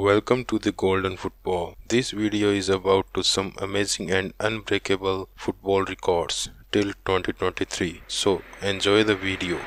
Welcome to the Golden Football. This video is about to some amazing and unbreakable football records till 2023. So enjoy the video.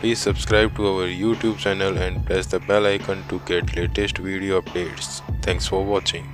Please subscribe to our YouTube channel and press the bell icon to get latest video updates. Thanks for watching.